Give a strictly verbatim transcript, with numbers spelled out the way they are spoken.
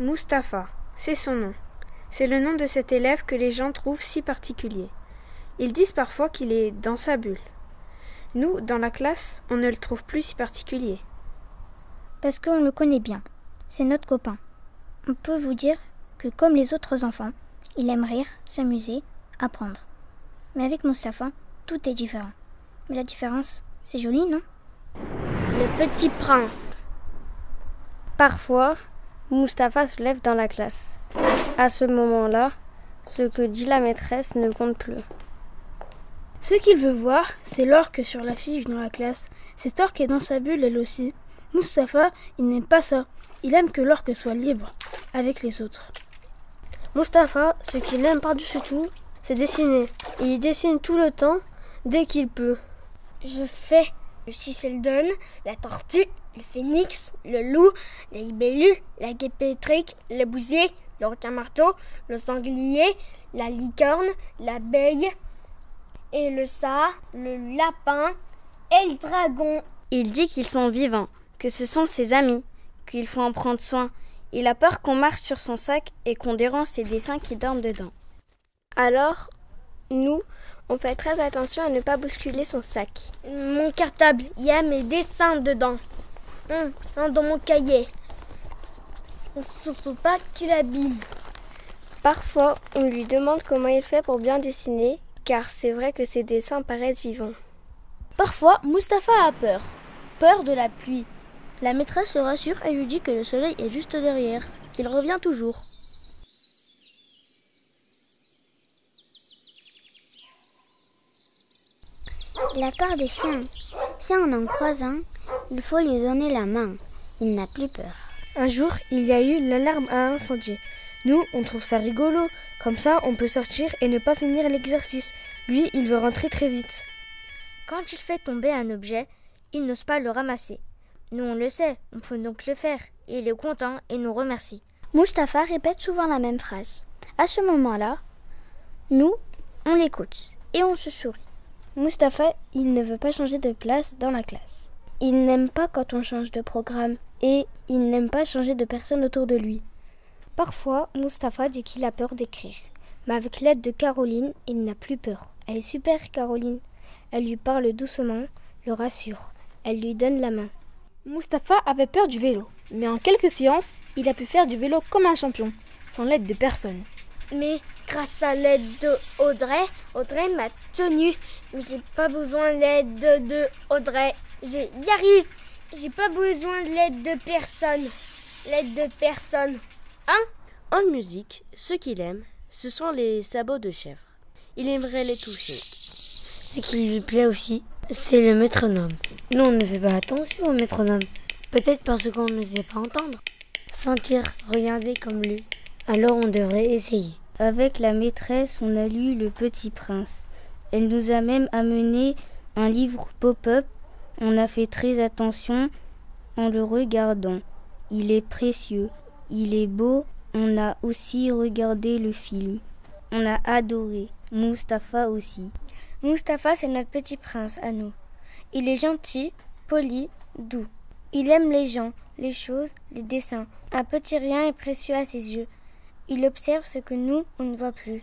Mustapha, c'est son nom. C'est le nom de cet élève que les gens trouvent si particulier. Ils disent parfois qu'il est dans sa bulle. Nous, dans la classe, on ne le trouve plus si particulier. Parce qu'on le connaît bien. C'est notre copain. On peut vous dire que comme les autres enfants, il aime rire, s'amuser, apprendre. Mais avec Mustapha, tout est différent. Mais la différence, c'est joli, non? Le Petit Prince. Parfois, Mustapha se lève dans la classe. À ce moment-là, ce que dit la maîtresse ne compte plus. Ce qu'il veut voir, c'est l'orque sur l'affiche dans la classe. Cette orque est dans sa bulle, elle aussi. Mustapha, il n'aime pas ça. Il aime que l'orque soit libre, avec les autres. Mustapha, ce qu'il aime par-dessus tout, c'est dessiner. Il dessine tout le temps, dès qu'il peut. Je fais le Sheldon, la tortue, le phénix, le loup, la libellule, la guêpe-électrique, le bousier, le requin-marteau, le sanglier, la licorne, l'abeille, et le chat, le lapin et le dragon. Il dit qu'ils sont vivants, que ce sont ses amis, qu'il faut en prendre soin. Il a peur qu'on marche sur son sac et qu'on dérange ses dessins qui dorment dedans. Alors, nous, on fait très attention à ne pas bousculer son sac. Mon cartable, il y a mes dessins dedans. Hum, hein, dans mon cahier. On ne surtout pas qu'il abîme. Parfois, on lui demande comment il fait pour bien dessiner, car c'est vrai que ses dessins paraissent vivants. Parfois, Mustapha a peur. Peur de la pluie. La maîtresse le rassure et lui dit que le soleil est juste derrière, qu'il revient toujours. La peur des chiens. Si on en croise un, il faut lui donner la main. Il n'a plus peur. Un jour, il y a eu l'alarme à un incendie. Nous, on trouve ça rigolo. Comme ça, on peut sortir et ne pas finir l'exercice. Lui, il veut rentrer très vite. Quand il fait tomber un objet, il n'ose pas le ramasser. Nous, on le sait, on peut donc le faire. Il est content et nous remercie. Mustapha répète souvent la même phrase. À ce moment-là, nous, on l'écoute et on se sourit. Mustapha, il ne veut pas changer de place dans la classe. Il n'aime pas quand on change de programme et il n'aime pas changer de personne autour de lui. Parfois, Mustapha dit qu'il a peur d'écrire. Mais avec l'aide de Caroline, il n'a plus peur. Elle est super, Caroline. Elle lui parle doucement, le rassure. Elle lui donne la main. Mustapha avait peur du vélo. Mais en quelques séances, il a pu faire du vélo comme un champion, sans l'aide de personne. Mais grâce à l'aide de Audrey, Audrey m'a tenue. J'ai pas besoin de l'aide de Audrey. J'y arrive. J'ai pas besoin de l'aide de personne. L'aide de personne. En musique, ce qu'il aime, ce sont les sabots de chèvre. Il aimerait les toucher. Ce qui lui plaît aussi, c'est le métronome. Nous, on ne fait pas attention au métronome. Peut-être parce qu'on ne sait pas entendre. Sentir, regarder comme lui. Alors on devrait essayer. Avec la maîtresse, on a lu Le Petit Prince. Elle nous a même amené un livre pop-up. On a fait très attention en le regardant. Il est précieux. Il est beau, on a aussi regardé le film. On a adoré, Mustapha aussi. Mustapha, c'est notre petit prince à nous. Il est gentil, poli, doux. Il aime les gens, les choses, les dessins. Un petit rien est précieux à ses yeux. Il observe ce que nous, on ne voit plus.